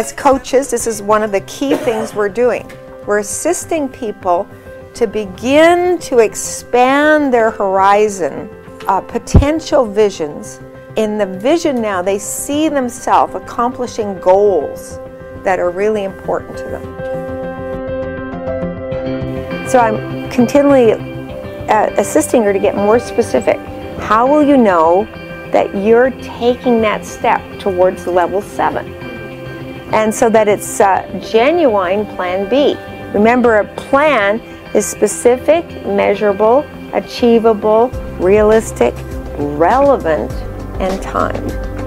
As coaches, this is one of the key things we're doing. We're assisting people to begin to expand their horizon, potential visions. In the vision now, they see themselves accomplishing goals that are really important to them. So I'm continually assisting her to get more specific. How will you know that you're taking that step towards level 7? And so that it's a genuine plan B. Remember, a plan is specific, measurable, achievable, realistic, relevant, and timed.